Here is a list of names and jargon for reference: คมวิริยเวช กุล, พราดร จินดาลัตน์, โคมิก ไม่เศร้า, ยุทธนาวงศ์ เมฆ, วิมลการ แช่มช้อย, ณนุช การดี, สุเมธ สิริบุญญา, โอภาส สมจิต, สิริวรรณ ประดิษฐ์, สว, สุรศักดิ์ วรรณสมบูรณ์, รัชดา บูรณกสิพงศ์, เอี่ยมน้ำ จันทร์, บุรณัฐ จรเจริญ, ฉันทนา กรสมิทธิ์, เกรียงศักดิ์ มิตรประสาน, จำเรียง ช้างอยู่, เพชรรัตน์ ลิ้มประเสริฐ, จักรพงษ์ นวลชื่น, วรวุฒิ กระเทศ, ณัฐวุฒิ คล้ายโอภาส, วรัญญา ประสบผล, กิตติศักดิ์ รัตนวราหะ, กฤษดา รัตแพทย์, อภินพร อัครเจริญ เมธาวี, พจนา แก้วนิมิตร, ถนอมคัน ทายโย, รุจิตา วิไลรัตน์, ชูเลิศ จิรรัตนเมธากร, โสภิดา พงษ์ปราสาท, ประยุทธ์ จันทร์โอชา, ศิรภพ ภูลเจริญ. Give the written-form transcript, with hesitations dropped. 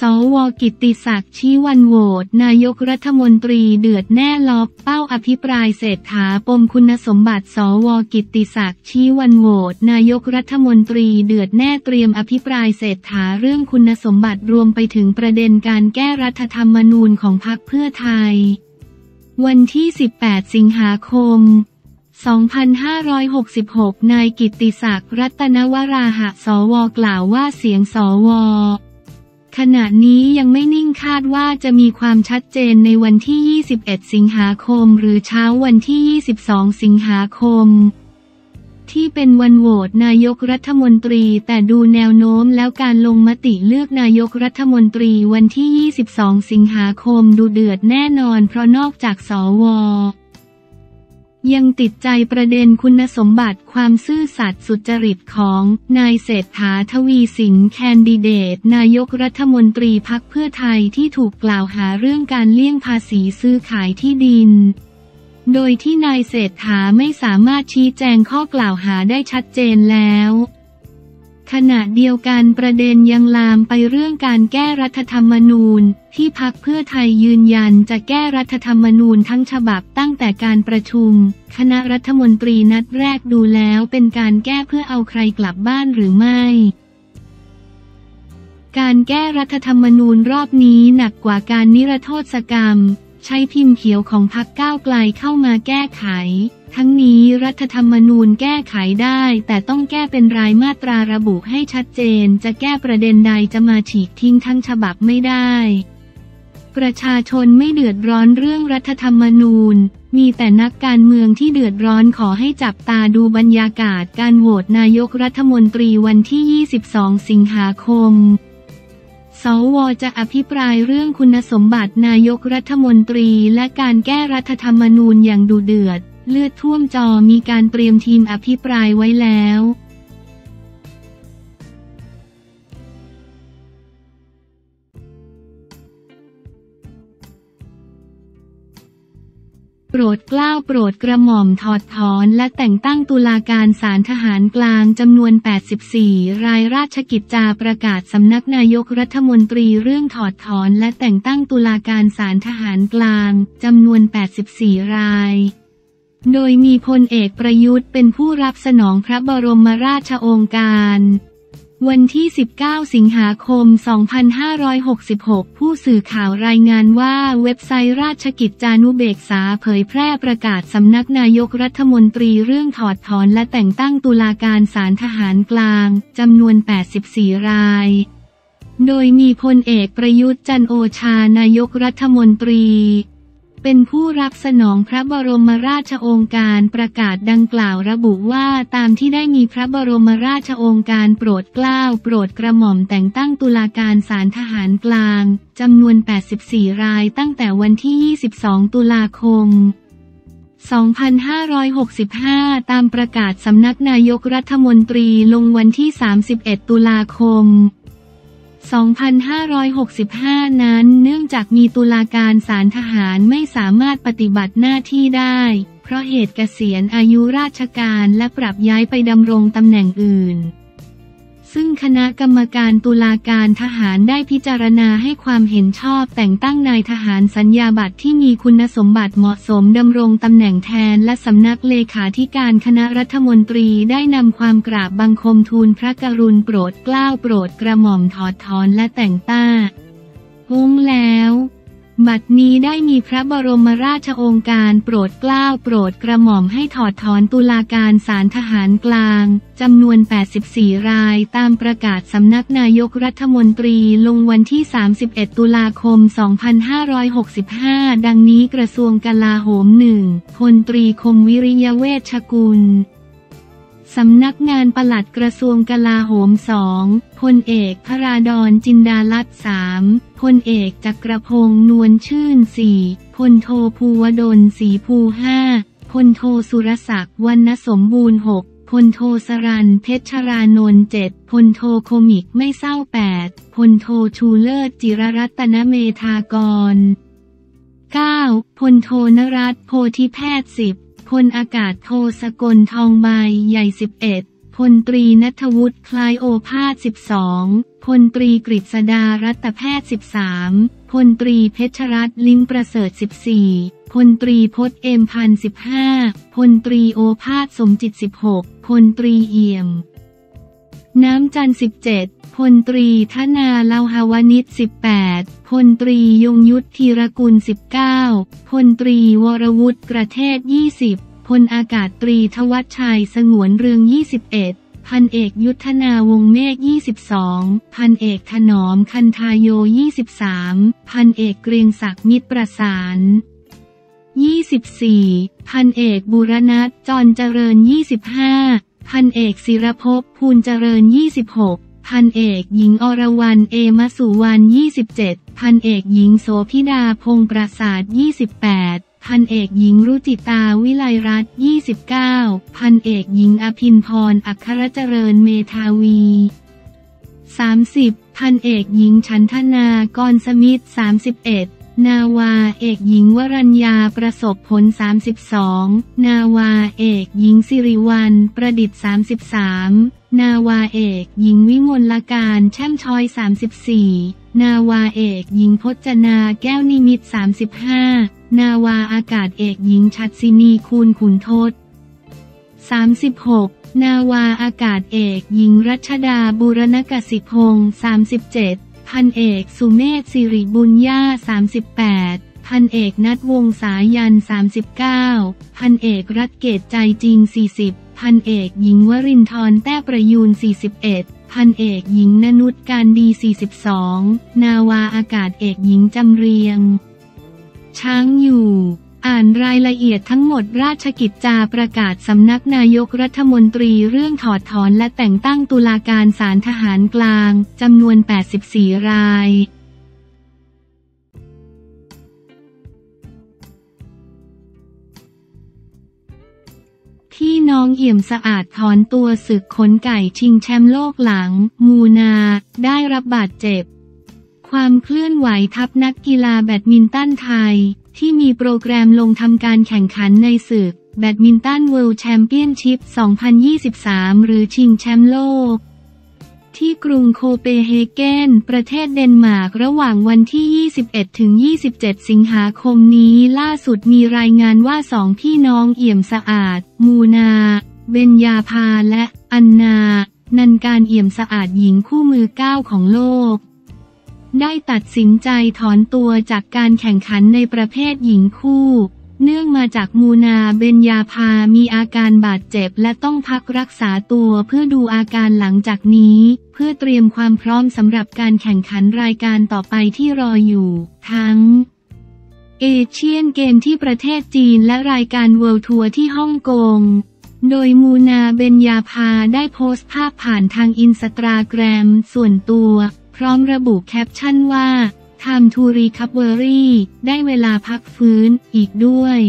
สว.กิตติศักดิ์ชี้วันโหวตนายกรัฐมนตรีเดือดแน่ล็อบเป้าอภิปรายเศรษฐาปมคุณสมบัติสว.กิตติศักดิ์ชี้วันโหวตนายกรัฐมนตรีเดือดแน่เตรียมอภิปรายเศรษฐาเรื่องคุณสมบัติรวมไปถึงประเด็นการแก้รัฐธรรมนูญของพรรคเพื่อไทยวันที่18 สิงหาคม 2566นายกิตติศักดิ์รัตนวราหะสว.กล่าวว่าเสียงสว.ขณะนี้ยังไม่นิ่งคาดว่าจะมีความชัดเจนในวันที่21สิงหาคมหรือเช้าวันที่22สิงหาคมที่เป็นวันโหวตนายกรัฐมนตรีแต่ดูแนวโน้มแล้วการลงมติเลือกนายกรัฐมนตรีวันที่22สิงหาคมดูเดือดแน่นอนเพราะนอกจากสว.ยังติดใจประเด็นคุณสมบัติความซื่อสัตย์สุจริตของนายเศรษฐาทวีสินแคนดิเดตนายกรัฐมนตรีพรรคเพื่อไทยที่ถูกกล่าวหาเรื่องการเลี่ยงภาษีซื้อขายที่ดินโดยที่นายเศรษฐาไม่สามารถชี้แจงข้อกล่าวหาได้ชัดเจนแล้วขณะเดียวกันประเด็นยังลามไปเรื่องการแก้รัฐธรรมนูญที่พรรคเพื่อไทยยืนยันจะแก้รัฐธรรมนูญทั้งฉบับตั้งแต่การประชุมคณะรัฐมนตรีนัดแรกดูแล้วเป็นการแก้เพื่อเอาใครกลับบ้านหรือไม่การแก้รัฐธรรมนูญรอบนี้หนักกว่าการนิรโทษกรรมใช้พิมพ์เขียวของพรรคก้าวไกลเข้ามาแก้ไขทั้งนี้รัฐธรรมนูญแก้ไขได้แต่ต้องแก้เป็นรายมาตราระบุให้ชัดเจนจะแก้ประเด็นใดจะมาฉีกทิ้งทั้งฉบับไม่ได้ประชาชนไม่เดือดร้อนเรื่องรัฐธรรมนูญมีแต่นักการเมืองที่เดือดร้อนขอให้จับตาดูบรรยากาศการโหวตนายกรัฐมนตรีวันที่22สิงหาคมสว.จะอภิปรายเรื่องคุณสมบัตินายกรัฐมนตรีและการแก้รัฐธรรมนูญอย่างดุเดือดเลือดท่วมจอมีการเตรียมทีมอภิปรายไว้แล้วโปรดเกล้าโปรดกระหม่อมถอดถอนและแต่งตั้งตุลาการศาลทหารกลางจำนวน84รายราชกิจจาประกาศสำนักนายกรัฐมนตรีเรื่องถอดถอนและแต่งตั้งตุลาการศาลทหารกลางจำนวน84รายโดยมีพลเอกประยุทธ์เป็นผู้รับสนองพระบรมราชโองการวันที่19สิงหาคม 2566ผู้สื่อข่าวรายงานว่าเว็บไซต์ราชกิจจานุเบกษาเผยแพร่ประกาศสำนักนายกรัฐมนตรีเรื่องถอดถอนและแต่งตั้งตุลาการศาลทหารกลางจำนวน84รายโดยมีพลเอกประยุทธ์จันทร์โอชานายกรัฐมนตรีเป็นผู้รับสนองพระบรมราชโองการประกาศดังกล่าวระบุว่าตามที่ได้มีพระบรมราชโองการโปรดเกล้าโปรดกระหม่อมแต่งตั้งตุลาการศาลทหารกลางจำนวน84รายตั้งแต่วันที่22ตุลาคม2565ตามประกาศสำนักนายกรัฐมนตรีลงวันที่31ตุลาคม2565นั้นเนื่องจากมีตุลาการศาลทหารไม่สามารถปฏิบัติหน้าที่ได้เพราะเหตุเกษียณอายุราชการและปรับย้ายไปดำรงตำแหน่งอื่นซึ่งคณะกรรมการตุลาการทหารได้พิจารณาให้ความเห็นชอบแต่งตั้งนายทหารสัญญาบัตรที่มีคุณสมบัติเหมาะสมดำรงตำแหน่งแทนและสำนักเลขาธิการคณะรัฐมนตรีได้นำความกราบบังคมทูลพระกรุณาโปรดเกล้าโปรดกระหม่อมถอดถอนและแต่งตั้งแล้วบัดนี้ได้มีพระบรมราชโองการโปรดเกล้าโปรดกระหม่อมให้ถอดถอนตุลาการศาลทหารกลางจำนวน84รายตามประกาศสำนักนายกรัฐมนตรีลงวันที่31ตุลาคม 2565ดังนี้กระทรวงกลาโหม 1 พลตรีคมวิริยเวชกุลสำนักงานปลัดกระทรวงกลาโหม 2 พลเอกพราดรจินดาลัตน์ 3 พลเอกจักรพงษ์นวลชื่น 4 พลโทภูวดลศรีภู 5 พลโทสุรศักดิ์วรรณสมบูรณ์ 6 พลโทสรัญเพชรรานนท์ 7 พลโทโคมิกไม่เศร้า 8 พลโทชูเลิศจิรรัตนเมธากร 9 พลโทนรัตน์โพธิแพทย์ 10พลอากาศโทสกลทองใบใหญ่11พ พลตรีณัฐวุฒิ คล้ายโอภาส 12 พลตรีกฤษดา รัตแพทย์ 13 พลตรีเพชรรัตน์ ลิ้มประเสริฐ 14 พลตรีพจน์ เอ็มพันธ์ 15 พลตรีโอภาส สมจิต 16 พลตรีเอี่ยมน้ำจันทร์ 17 พลตรีธนาเลาหวนิช 18 พลตรียงยุทธ ธีรกุล 19 พลตรีวรวุฒิ กระเทศ 20พลอากาศตรีทวัชชัย สงวนเรือง 21 พันเอกยุทธนาวงศ์เมฆ 22 พันเอกถนอมคันทายโย 23 พันเอกเกรียงศักดิ์ มิตรประสาน 24 พันเอกบุรณัฐ จรเจริญ 25 พันเอกศิรภพ ภูลเจริญ 26 พันเอกหญิงอรวรรณ เอมสุวรรณ 27 พันเอกหญิงโสภิดา พงษ์ปราสาท 28พันเอกหญิงรุจิตา วิไลรัตน์ 29 พันเอกหญิงอภินพร อัครเจริญ เมธาวี 30 พันเอกหญิงฉันทนา กรสมิทธิ์ 31 นาวาเอกหญิงวรัญญา ประสบผล 32 นาวาเอกหญิงสิริวรรณ ประดิษฐ์ 33 นาวาเอกหญิงวิมลการ แช่มช้อย 34 นาวาเอกหญิงพจนา แก้วนิมิตร 35นาวาอากาศเอกหญิงชัดศินี คูณขุนทด 36 นาวาอากาศเอกหญิงรัชดา บูรณกสิพงศ์ 37 พันเอกสุเมธ สิริบุญญา 38 พันเอกนัทวงศ์สายัน 39 พันเอกรัตเกตใจจริง 40 พันเอกหญิงวรินทร์ แต้ประยูน 41พันเอกหญิงณนุช การดี 42 นาวาอากาศเอกหญิงจำเรียงช้างอยู่อ่านรายละเอียดทั้งหมดราชกิจจาประกาศสำนักนายกรัฐมนตรีเรื่องถอดถอนและแต่งตั้งตุลาการศาลทหารกลางจำนวน84รายพี่น้องเอี่ยมสะอาดถอนตัวศึกขนไก่ชิงแชมป์โลกหลังมูนาได้รับบาดเจ็บความเคลื่อนไหวทัพนักกีฬาแบดมินตันไทยที่มีโปรแกรมลงทำการแข่งขันในศึกแบดมินตันเวิลด์แชมเปี้ยนชิพ 2023 หรือชิงแชมป์โลกที่กรุงโคเปนเฮเกนประเทศเดนมาร์กระหว่างวันที่ 21-27 สิงหาคมนี้ล่าสุดมีรายงานว่าสองพี่น้องเอี่ยมสะอาดมูนาเบญญาภาและอันนานันการเอี่ยมสะอาดหญิงคู่มือ9ของโลกได้ตัดสินใจถอนตัวจากการแข่งขันในประเภทหญิงคู่เนื่องมาจากมูนาเบญญาภามีอาการบาดเจ็บและต้องพักรักษาตัวเพื่อดูอาการหลังจากนี้เพื่อเตรียมความพร้อมสำหรับการแข่งขันรายการต่อไปที่รออยู่ทั้งเอเชียนเกมที่ประเทศจีนและรายการเวิลด์ทัวร์ที่ฮ่องกงโดยมูนาเบญญาภาได้โพสต์ภาพผ่านทางอินสตาแกรมส่วนตัวพร้อมระบุแคปชั่นว่า Time to Recovery ได้เวลาพักฟื้นอีกด้วย